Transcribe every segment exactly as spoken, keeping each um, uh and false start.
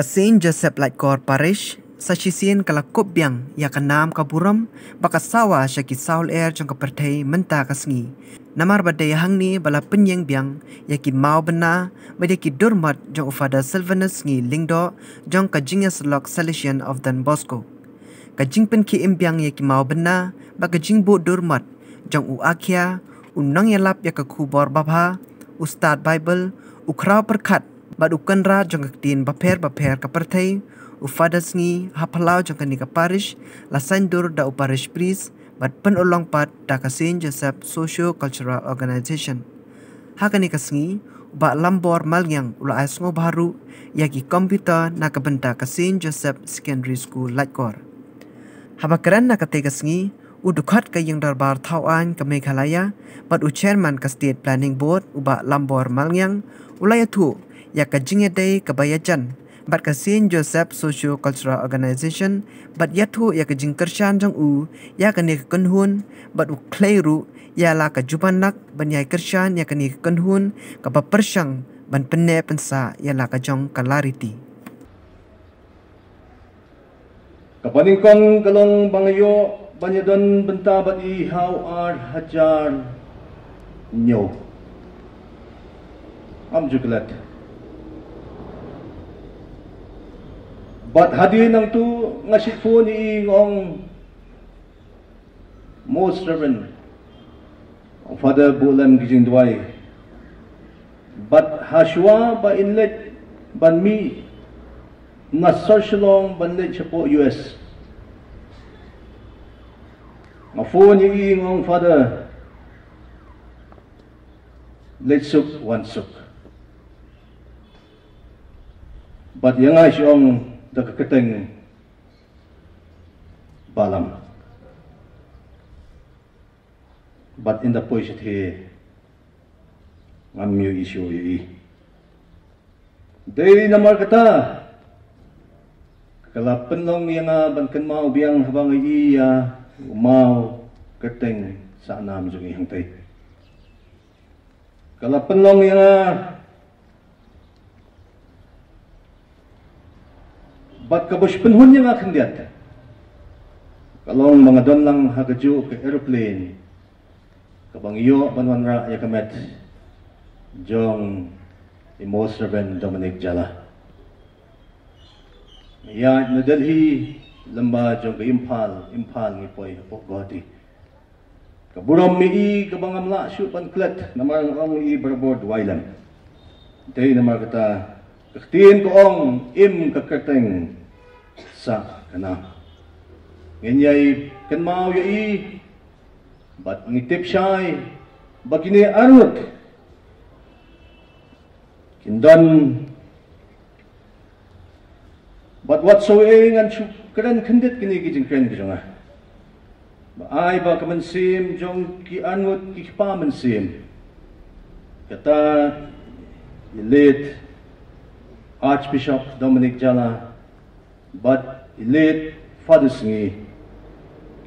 Ka Saint Joseph's Laitkor Parish sa sisin kalakopbyang yakanam kaburam bakasawa siya ki Saul Air jang kapertay menta kasngi. Namar badayahang ni bala penyeng biang yaki mau bena badaki durmat jang ufada Sylvanus Sngi Lyngdoh jang kajingas lok Salesian of Don Bosco. Kajing pen ki imbiang yaki mau bena bakajing bu durmat jang u akia unang yalap yakakubor babha Ustad Bible ukraw perkat badukan ra jang kakdin baper-baper kapertay ufadas ngi hapalau jang kanika parish lasandur da uparish priest bat pen olong pat da Saint Joseph's Socio Cultural Organization. Hakanika sngi ba lambor malgyang ula asngo baru yaki komputer na kabenta ka Saint Joseph's Secondary School Laitkor. Habakaran na kategas ngi udukhat ka yung darbar tawaan ka Meghalaya bat u chairman ka State Planning Board uba lambor malgyang ulayatu yaka jingyaday kabayajan bat ka Saint Joseph's Socio Cultural Organization bat yathu yaka jingkershan jang u yaka ni kanhun bat u kleiru yala ka jubanak ban yai kershan yaka ni kanhun ka bapershang ban penne pensa yala ka jong kalariti. Kapaningkong kalong bangayo banyadon benta bat ihaw ar hajar nyo. Am jukulat. Bat hadi nang tu ngasitfo ni ingong Most Reverend ang Father Bulan Gijindwai. Bat haswa ba inlet ban mi na socialong banlit siya po U S. Mafu niyo ingong Father Litsuk Wansuk. But yung nga siyong nakakating balam. But in the poisit he ngam yung isyo yun. Dahil namar kata kala penlong yang banken mau biang habang iya mau keteng sa nam jungi hangtai kala penlong yang bat kabush penhun yang khandiat kalong mga don lang hagaju ke airplane kabang iyo banwanra ya kamet jong Most Reverend Dominic Jala ya na Delhi lamba jong Impal Impal ngi poi pok godi kaburam mi kabangam la shu pan klet namang ang i berbord wailan dei namar kata ktin ko ong im kakateng sa kana ngenyai kanmau yai bat ngi tip shai bagine arut kindan. But whatsoever ang kren kendit kinigijing kren kjonga. Ba ay ba kamansim jong ki anut ki pamansim. Kata late Archbishop Dominic Jala, but late Father Sngi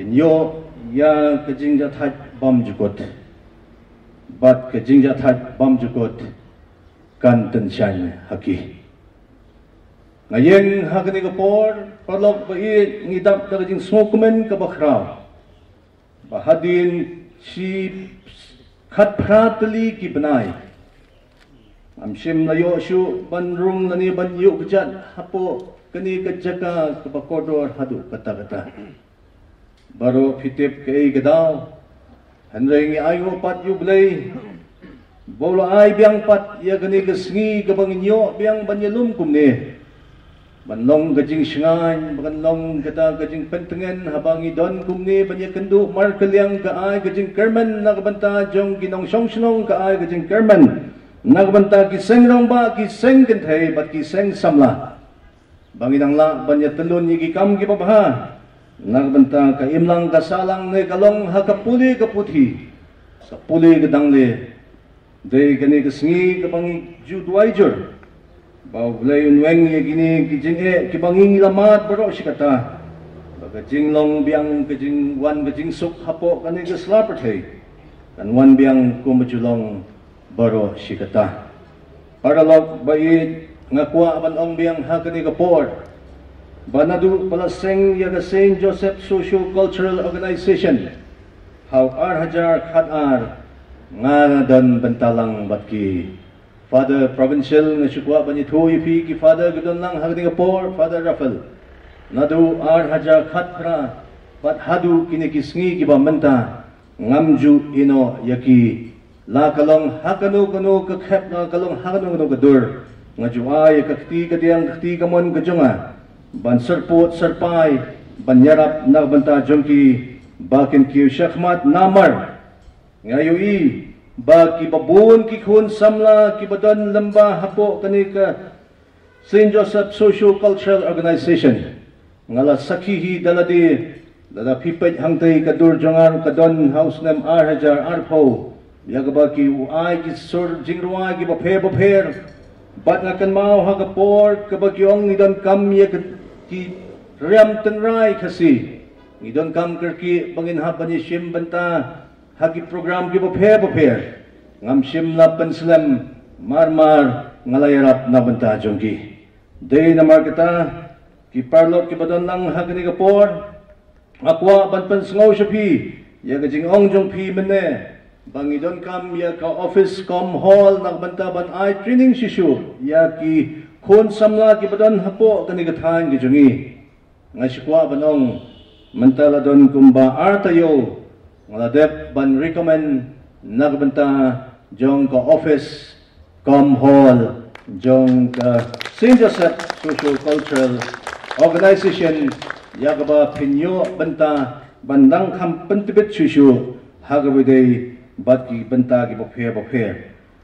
kinyo ya kajingja thaj bam jukot. But kajingja thaj bam jukot kan tenshan haki. Ngayon hagani ko por palok ba i ngidap daga jing smokemen ka bakraw bahadin si khat pratli ki banai amshim na yo shu banrung nani ban yu kjat hapo kani kjaka ka bakodor hadu kata kata baro fitep kei gadaw hanreng ayo pat yu blai bolo ai biang pat ya kani ksngi ka bangnyo biang banyalum kumne banlong gajing shingan banlong kata gajing pentengen habangi don kumni banya kendu markeliang kaai gajing kerman nakabanta jong ginong shongshong kaai gajing kerman nakabanta ki sengrong ba ki sengken thai bat ki seng samla banginang la banya telun yigi kam ki babha nakabanta ka imlang ka salang ne kalong hakapuli kaputhi sapuli gedangle dei gane ksngi kabangi judwaijur Bawlay unweng ya gini kijing e kibanging lamat bro sikata bagajing long biang kajing wan kajing suk hapo kani geslapertay kan wan biang kumajulong bro sikata paralog bait nga kuha man ang biyang hakani kapor banadu palaseng yaga Saint Joseph's Social Cultural Organization hawar hajar khatar nga dan bentalang batki Father Provincial nga sukwa banithoy fi ki Father gudon lang hakani kapor Father Rafael nadu ar hajar khatra pat hadu kinikisngi ki bamenta ngamju ino yaki la kalong hakanu kanu kakhep na kalong hakanu kanu kadur ngajuay kakti kadiang kakti kamon kajunga ban serpot serpai ban yarap na banta jongki bakin ki shakhmat namar ngayui ba ki babun ki khun samla ki badan lamba hapo kanika Saint Joseph Social Cultural Organization ngala sakhihi dalade dada pipet hangtei kadur jongar kadon house nam arhajar arpo yagba ki uai ki sur jingrua ki bape baper but na kan mau ha kapor kabagyong idon kam ye ki ram tenrai khasi idon kam kerki bangin ha bani shim banta ha ki program ki bophe bophe ngam shim la penslam mar mar ngalayrat na banta jonggi dei na marketa ki parlot ki badon lang ha kini kapor akwa ban pensngo shapi ye ka jingong jongpi menne bangidon kam ya ka office com hall nagbanta ban ai training shishu ya ki khon samla ki badan hapo kani gathan ki jungi ngasikwa banong mentala don kumba artayo ngaladep ban recommend nagbanta jong ka office com hall jong ka Saint Joseph Social Cultural Organization yagaba pinyo banta bandang kham pentibet shishu hagabidei batki banta ki bophe bophe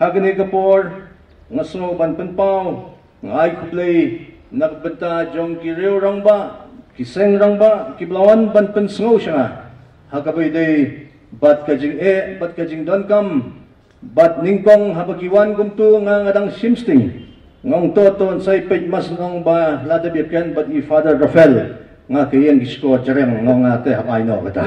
hagani kapor ngasno ban penpao ngai khublei nak banta jong ki reu rangba ki seng rangba ki blawan ban pensngo shanga hagabidei bat ka jing e bat ka jing don kam bat ningkong habakiwan gumtu nga ngadang simsting ngong toton sai pej mas ngong ba ladabikan bat i Father Rafael nga kayang gisko jereng ngong ate habaino kata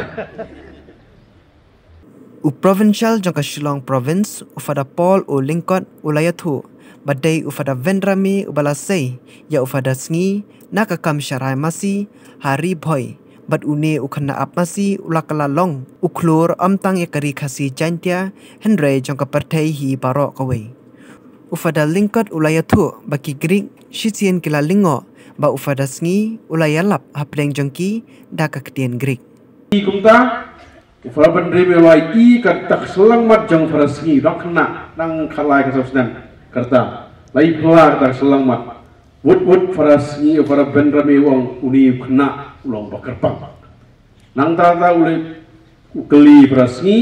U provincial jangka Shillong province ufada Paul u Lingkot ulayathu badai ufada Vendrami ubalasei ya ufada Sngi nakakam syarai masi hari boy bad une ukhana ap masi ulakala long uklur amtang yakari khasi jantia henre jangka partai hi baro kawei ufada Lingkot ulayathu baki Greek shitien kila lingo ba ufada Sngi ulayalap hapleng jangki dakaktian Greek kumta Ufaban ribewai i katak selangmat jang farasngi rakna nang kalai kasabsdan karta lai pula katak selangmat wut wut farasngi ufaban rame wong uni kena ulong bakerpang nang tata uli ukeli farasngi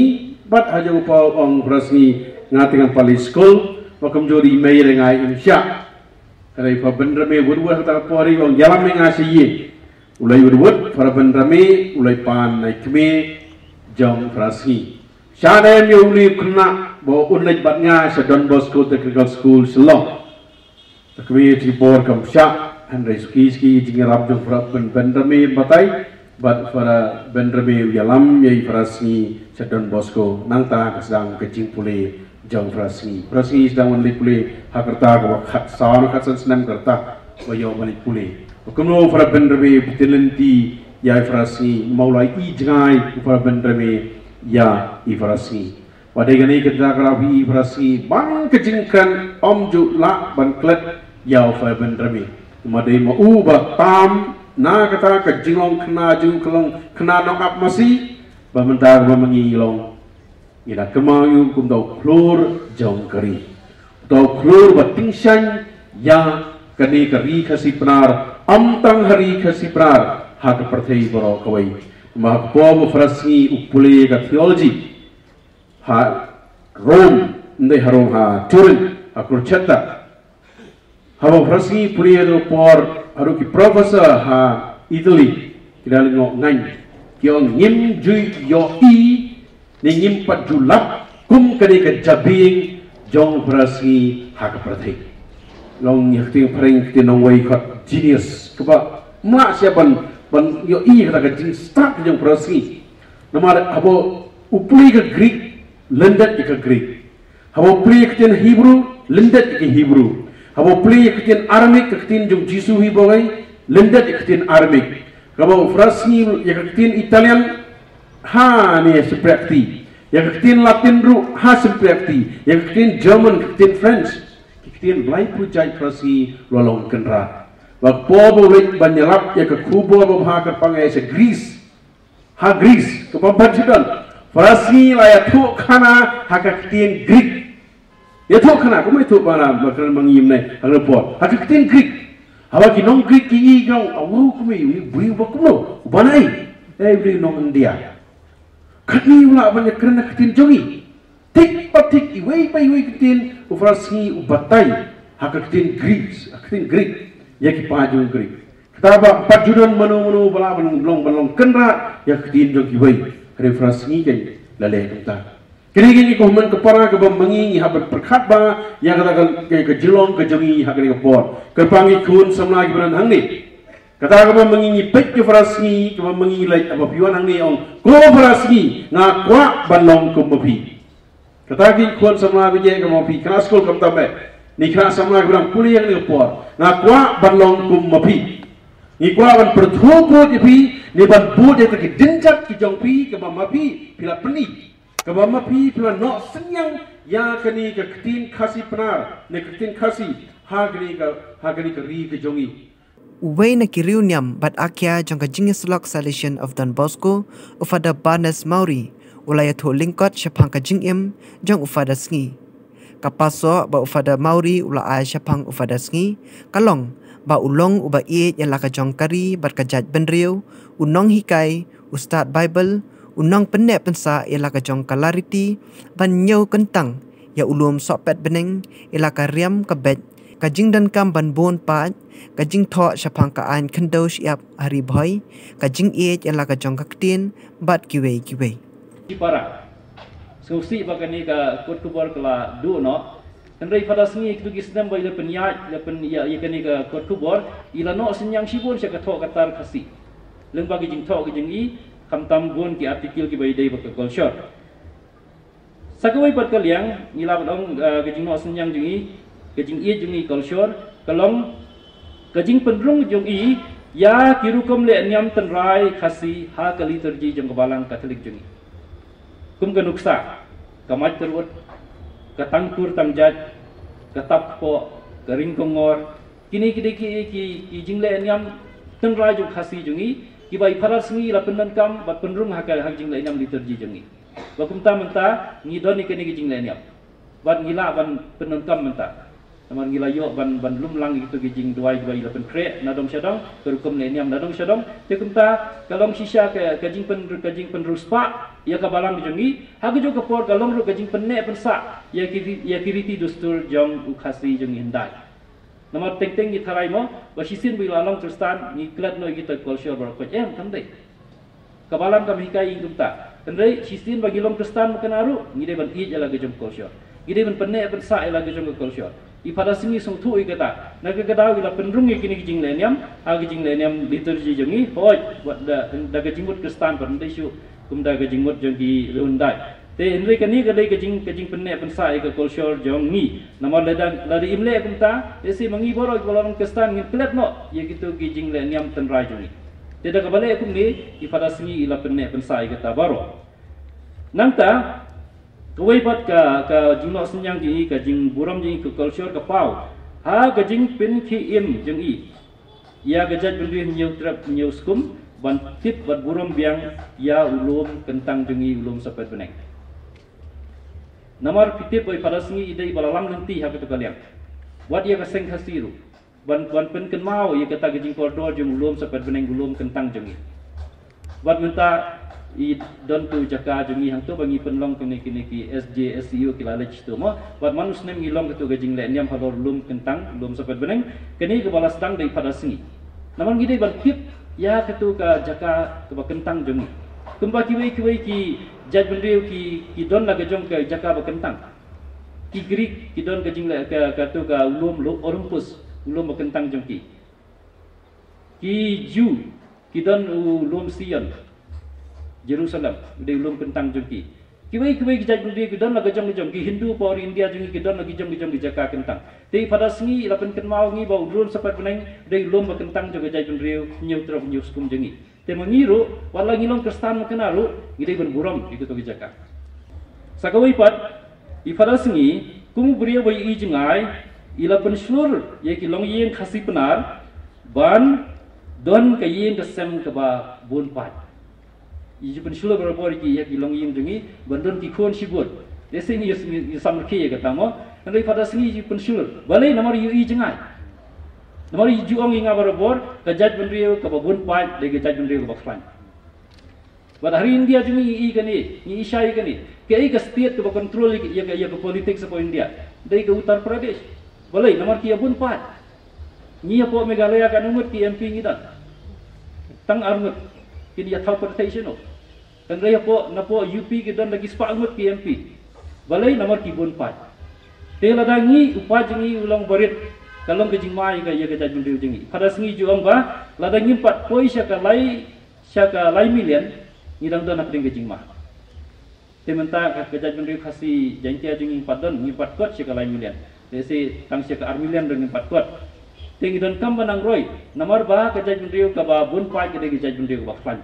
bat haja upau ong farasngi ngatingan pali skol wakam jori mei rengai insya kari ufaban rame wut wut katak pori wong jalan mengasihi ulai wut wut ufaban rame ulai pan naik me Jong Frasngi. Syarem yuli kena bawa unlaj batnya sa Don Bosco Technical School Selong. Takwi tribor kamsya Henry Sukiski jingrab jong Frasngi bendrami batai bat para bendrami yalam yai Frasngi sa Don Bosco nangta kasang kecing puli Jong Frasngi. Frasngi sedang menlik puli hakerta kawak khat sawan khat senam kerta bayo menlik puli. Kumno para bendrami betilenti ya Frasngi maulai i jangai ufar bendrami ya Frasngi wadai gani kita karabi Frasngi bang kejingkan om jutla ban klet ya ufar bendrami madai mau ba tam na kata kejinglong kena jungklong kena nokap masi bamentar bamengilong ila kemayu kum dau klur jongkari dau klur batingsan ya kani kari khasipnar amtang hari khasipnar hak perthei boro kawai mak bom Frasngi upule ka theology ha rom ne harom ha turin akur chatta habo Frasngi puriero por haru ki professor ha Italy kirali ngo ngai kyong nim jui yo i ne nim patjulap kum kare ka jabing jong Frasngi hak perthei long yakti prank tinong wai ka genius kaba ma siapan ban yo i kata kajing start jong Frasngi nama habo upli ke Greek lendet ke Greek habo upli ke Hebrew lendet ke Hebrew Kabo play ikhtin armik ikhtin jung Jisu hi bawai lindet ikhtin armik. Kabo Frasni ikhtin Italian ha ni seperti. Ikhtin Latin ru ha seperti. Ikhtin German ikhtin French ikhtin lain pujai Frasi lolong kenra. Bak bobo wit banyalap ikhtin kubo bawah ke pangai se Greece ha Greece kepabat sudan. Frasi layak tu kana ikhtin Greek. Ya thok khana ko mai thok bana makran mangim nai hang report haktin Greek hawa ki non Greek ki jong awu ko mai bui ba ko banai every non India khani ula ban kran haktin jongi tik patik ki wei pai wei tin ufraski ubatai haktin Greek haktin Greek ya ki pa jong Greek kitaba pat judon manu manu bala ban blong blong kenra yaktin jong ki wei refraski ken lale ta Kini-kini kuman kepara kebangi habat perkhatba yang katakan ke jelong ke jengi hakari kepor kepangi kun semla gibran hangni kata kebangi pek ke frasni kebangi lai apa piwan hangni ong ko frasni na kwa banong kumpi kata ki kun semla bije kemopi kelas kul kamtabe nikra semla gibran puli yang kepor na kwa banong kumpi ni kwa ban perthuput ipi ni ban bud yang ke dinjat ki jongpi kebamapi pila peni Kebama pi pula nok senyang ya kini ke ketin kasi penar ne ketin kasi hagri ke hagri ke ri ke jongi Uwei na kiriunyam bat akia jangka jingis lok Salesian of Don Bosco ufada banas mauri ulaya tho lingkot shapang ka jingim jang ufada sngi kapaso ba ufada mauri ula ai shapang ufada sngi kalong ba ulong uba ie yala ka jongkari bat ka jat benriu unong hikai ustad bible Unang penek pensa ialah kajong kalariti ban nyau kentang ya ulum sopet beneng ialah kariam kebet kajing dan kam ban bon pat kajing tho shapang kaan kendau siap hari boy kajing iet ialah kajong kaktin bat kiwei kiwei para susi bagani ka kotubor kala du no kenrei pada sengi kitugis nam boi le penyat le pen ya yakani ka kotubor ila no senyang sibun syakatho katar kasi leng bagi jing tho kajing i Kamtambun ki artikel ki baidai bakal short. Sakawai bakal yang nila badong kejing no senyang jungi, kejing i jungi kal short, kalong kejing pendrung jungi ya kirukum le nyam tenrai khasi ha kali terji jeng kebalang katolik jungi. Kum kenuksa, kamat terwut, katangkur tamjat, katapko, keringkongor, kini kini kini kini jing le nyam tenrai jung khasi jungi. Kibai para sengi la pendan kam bat penrung hakal hak jing lainam liturgi jengi. Bakum ta menta ngi doni kene gi jing lainam. Bat ngila ban pendan kam menta. Tamar ngila yo ban ban lumlang gitu gi jing duai duai la penkre nadong syadong kerukum lainam nadong syadong. Tekum ta kalong sisha ke kajing pen kajing penruspa ya ka balang jengi. Hak jo ka por kalong ru kajing penne pensa ya ki ya kiriti dustur jong ukhasi jong hindai. Nama teng-teng di tarai mo, basisin bila long terstan ni kelat noi kita culture berkoj em tandai. Kabalam kami kai ingkum ta. Tandai sisin bagi long terstan makaru, ngide ban iet ala gejom culture. Ngide ban penne ban sa ala gejom culture. I pada sini sung thu i kata. Naga kata bila penrung ye kini jing leniam, aga jing leniam liturgi jengi hoj wat da da gejingut terstan ban dai syu kum da gejingut jengi leundai. Te henry kani kadai kajing kajing penne pensai ka culture jong ni nama ladang lari imle kumta esi mangi boro golong kestan ngin pelat no ye gitu kijing le niam tenrai jong ni te da kabale kum ni ifada singi ila penne pensai ka tabaro nangta tuwei pat ka ka juno senyang ji kajing buram ji ka culture ka pau ha kajing pin ki im jong i ya gajat pendui nyau trap nyau skum ban tip bat buram biang ya ulum kentang jong i ulum sapet beneng Namar pitip oi parasingi idai balalam nanti hak itu kalian. Buat ia kaseng khasiru. Ban ban pen ken mau ia kata gejing koridor jum ulum sepat beneng ulum kentang jengi. Buat minta i don tu jaka jengi hang tu bangi penlong kene kene ki S J S C U kilalej tu mo. Buat manus nem ngilong ketu gejing leniam halor ulum kentang ulum sepat beneng kene ke balas tang dai parasingi. Namar ngidai ban tip ya ketu ka jaka ke kentang jengi. Tumba kiwei kiwei ki Jad beliau ki kidon la kejong ke jaka berkentang. Ki Greek kidon kejing la ke katu ka ulum orumpus ulum berkentang jongki. Ki Jew kidon ulum Sion Jerusalem de ulum kentang jongki. Kiwei kiwei kijak mudi kidon laga jam kijam ki Hindu power India jungi kidon lagi jam kijam kijaka kentang. Tapi pada sengi lapan kenal sengi bau drone sepat benang dari lomba kentang jaga jai penriu nyutra nyuskum jengi. Tapi mengiru walau ngilong kerstan mengenalu kita berburam itu kijaka. Sakawai pat pada sengi kumu beriya bayi jengai ilapan slur yaki long yen kasih penar ban don kayen kesem keba bun pat. Ijipan shula berapori ki yak ilong yim jungi bandon ki kon shibut. Desi ni yus ni samar ki yak tamo. Nandai pada sengi ijipan shula. Balai namar yu i jengai. Namar yu juong inga berapor kajat bendriu kababun pat lagi kajat bendriu kabaklan. Pada hari India jungi i kani ni isha i kani. Kei ke state kabakontrol yak yak politik sepo India. Dari ke Uttar Pradesh. Balai namar ki abun pat. Ni apo Meghalaya kanungut ki M P ngidan. Tang arngut kini atau pertasional. Tengah ya po, napo U P kita lagi sepak anggota P M P, balai nomor kibun pat. Teladangi upah jengi ulang berit, kalau kejimai kaya kejat bendil jengi. Pada sengi juang bah, ladangi empat poin syakalai syakalai million, ni dalam tu nak ring kejimah. Sementara kejat bendil kasih jantia jengi empat don, ni empat kot syakalai million. Desi tang syakar million dan empat kot. Tengi don kam benang roy, nomor bah kejat bendil kababun pat kita kejat bendil kabafan.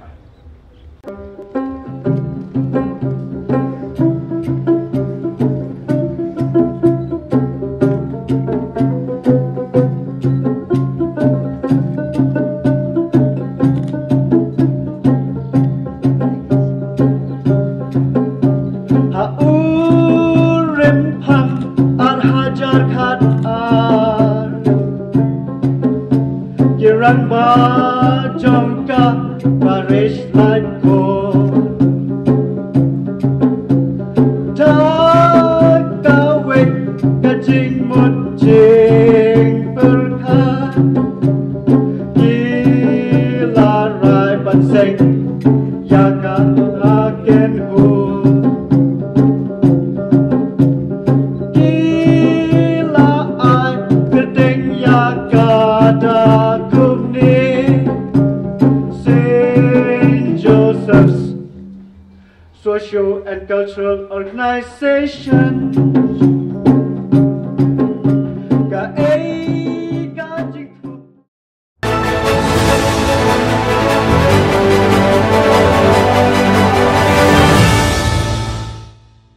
Saint Joseph's Social and Cultural Organization.